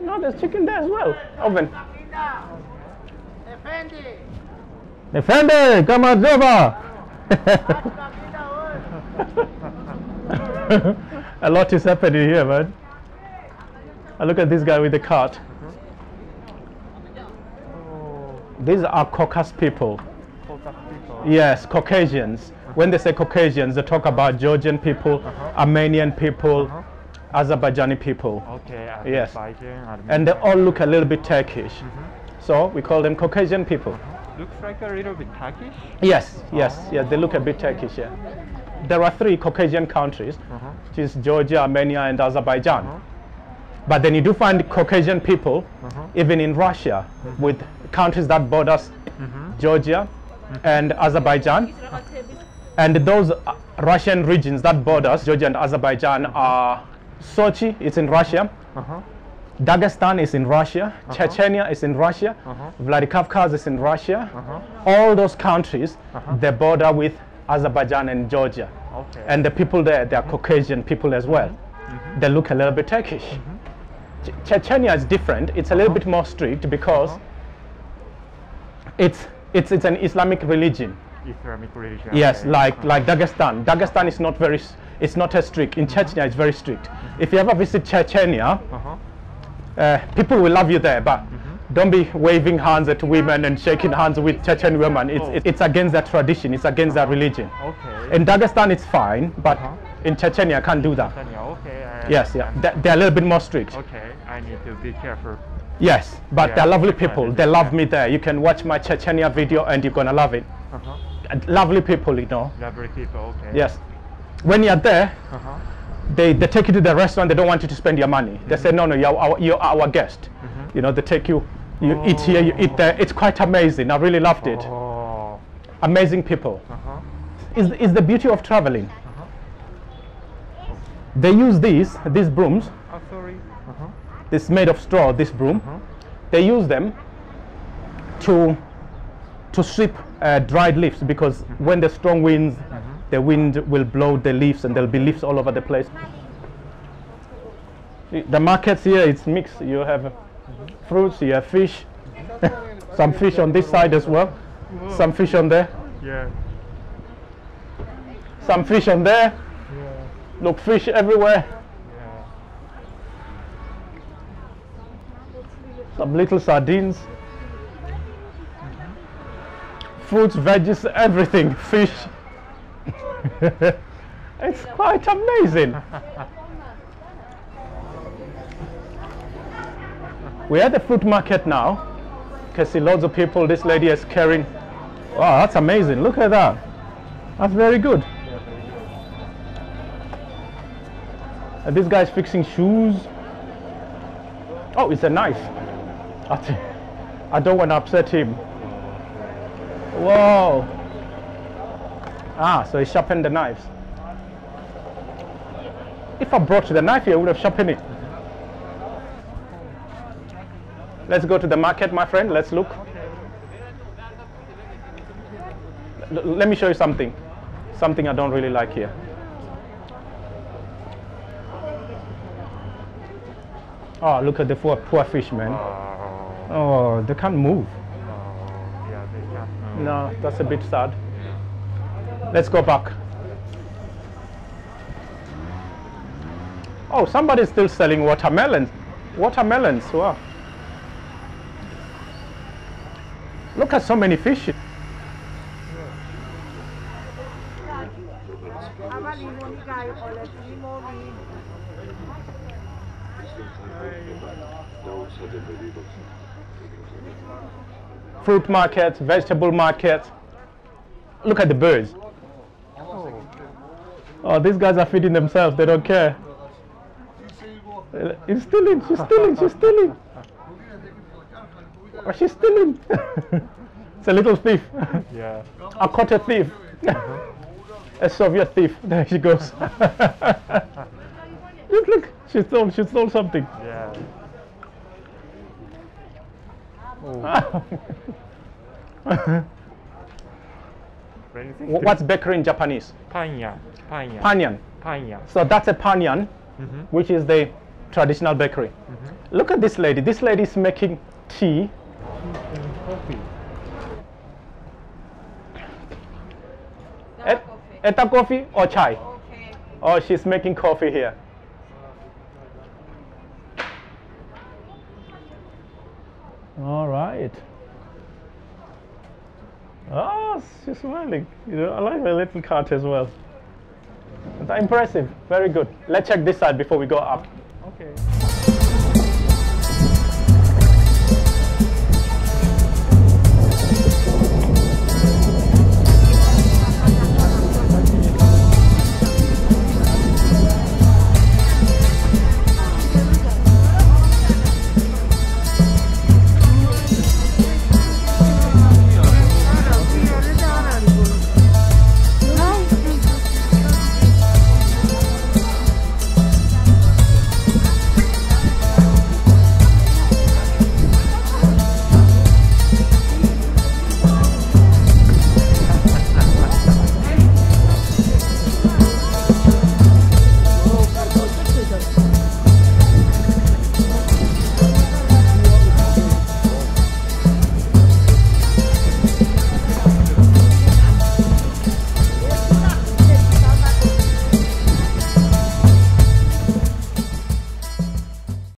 No, there's chicken there as well. Oven. Defende, Kamazova! A lot is happening here, man. I look at this guy with the cart. These are Caucasus people. Yes, Caucasians. When they say Caucasians, they talk about Georgian people, Armenian people, Azerbaijani people. Okay, yes. And they all look a little bit Turkish. So we call them Caucasian people. Looks like a little bit Turkish? Yes, yes, yes, they look a bit Turkish, yeah. There are three Caucasian countries, which is Georgia, Armenia, and Azerbaijan. But then you do find Caucasian people, even in Russia, with countries that borders Georgia and Azerbaijan. And those Russian regions that borders Georgia and Azerbaijan are Sochi, it's in Russia. Dagestan is in Russia, Chechnya is in Russia, Vladikavkaz is in Russia. All those countries, they border with Azerbaijan and Georgia. Okay. And the people there, they are Caucasian people as well. They look a little bit Turkish. Chechnya is different. It's a little bit more strict because it's an Islamic religion. Islamic religion. Yes, okay. Like Dagestan. Dagestan is not very, it's not as strict. In Chechnya, it's very strict. If you ever visit Chechnya, people will love you there, but don't be waving hands at women and shaking hands with Chechen women. It's against their tradition. It's against their religion. Okay. In Dagestan, it's fine, but in Chechnya, I can't do that. Chechnya, okay. Yes, yeah. They're a little bit more strict. Okay, I need to be careful. Yes, but yeah, they're lovely people. They love me there. You can watch my Chechnya video and you're going to love it. Lovely people, you know. Lovely people, okay. Yes. When you're there, they take you to the restaurant. They don't want you to spend your money. They say, no, no, you're our guest. You know, they take you, you eat here, you eat there. It's quite amazing. I really loved it. Amazing people. It's the beauty of traveling. They use these brooms. It's made of straw, this broom. They use them to sweep dried leaves because when the strong winds, the wind will blow the leaves and there'll be leaves all over the place. The markets here, it's mixed. You have fruits, you have fish. Some fish on this side as well. Some fish on there. Yeah. Some fish on there. Yeah. Look, fish everywhere. Yeah. Some little sardines. Fruits, veggies, everything. Fish. It's quite amazing. We're at the fruit market now. You can see loads of people. This lady is carrying. Wow, that's amazing. Look at that. That's very good. And this guy's fixing shoes. Oh, it's a knife. I don't want to upset him. Whoa. Ah, so he sharpened the knives. If I brought the knife here, I would have sharpened it. Let's go to the market, my friend. Let's look. Let me show you something. Something I don't really like here. Oh, look at the poor fish, man. Oh, they can't move. No, that's a bit sad. Let's go back. Oh, somebody's still selling watermelons. Watermelons, wow. Look at so many fish. Fruit markets, vegetable markets. Look at the birds. Oh, these guys are feeding themselves. They don't care. He's stealing. She's stealing. She's stealing. Oh, she's stealing. It's a little thief. Yeah. I caught a thief. A Soviet thief. There she goes. Look. She stole something. Yeah. Oh. What's bakery in Japanese? Panyan. So that's a panyan, which is the traditional bakery. Mm-hmm. Look at this lady. This lady is making tea and coffee. Eta coffee or chai? Okay. Oh, she's making coffee here. All right. Oh, she's smiling. You know, I like her little cart as well. That's impressive. Very good. Let's check this side before we go up. Okay.